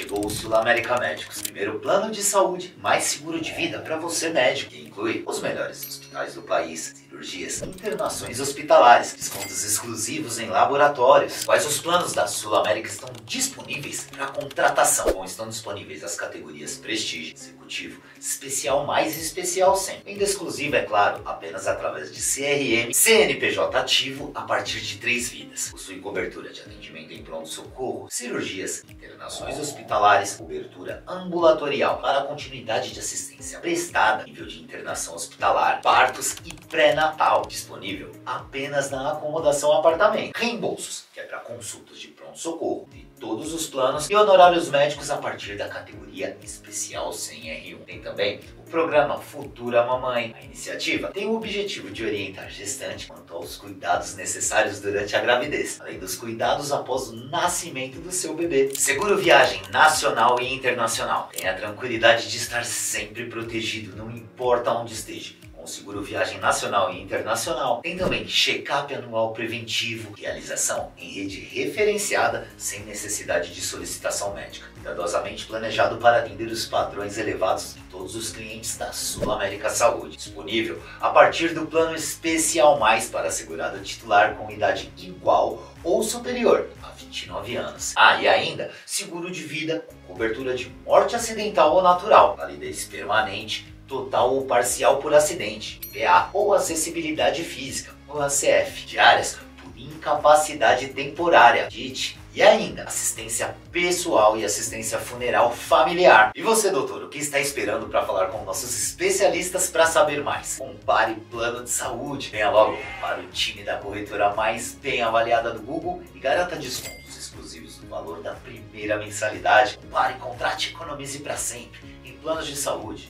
Chegou o SulAmérica Médicos, primeiro plano de saúde mais seguro de vida para você médico, que inclui os melhores hospitais do país, cirurgias, internações hospitalares, descontos exclusivos em laboratórios. Quais os planos da SulAmérica estão disponíveis para contratação? Bom, estão disponíveis as categorias Prestígio, Executivo, Especial Mais e Especial Sem. Ainda exclusiva, é claro, apenas através de CRM, CNPJ ativo a partir de 3 vidas. Possui cobertura de atendimento em pronto-socorro, cirurgias, internações hospitalares, cobertura ambulatorial para continuidade de assistência prestada, nível de internação hospitalar, partos e pré-natal, disponível apenas na acomodação apartamento. Reembolsos, que é para consultas de pronto-socorro, de todos os planos, e honorários médicos a partir da categoria especial sem R1. Tem também o programa Futura Mamãe. A iniciativa tem o objetivo de orientar a gestante quanto aos cuidados necessários durante a gravidez, além dos cuidados após o nascimento do seu bebê. Seguro viagem nacional e internacional. Tenha a tranquilidade de estar sempre protegido, não importa onde esteja, com seguro viagem nacional e internacional. Tem também check-up anual preventivo, realização em rede referenciada, sem necessidade de solicitação médica, cuidadosamente planejado para atender os padrões elevados de todos os clientes da SulAmérica Saúde. Disponível a partir do plano Especial Mais para assegurado titular com idade igual ou superior a 29 anos. E ainda, seguro de vida com cobertura de morte acidental ou natural, validez permanente, total ou parcial por acidente, IPA ou acessibilidade física, ou ACF, diárias por incapacidade temporária, DIT, e ainda assistência pessoal e assistência funeral familiar. E você, doutor, o que está esperando para falar com nossos especialistas para saber mais? Compare plano de saúde. Venha logo para o time da corretora mais bem avaliada do Google e garanta descontos exclusivos do valor da primeira mensalidade. Compare, contrate, economize para sempre em planos de saúde.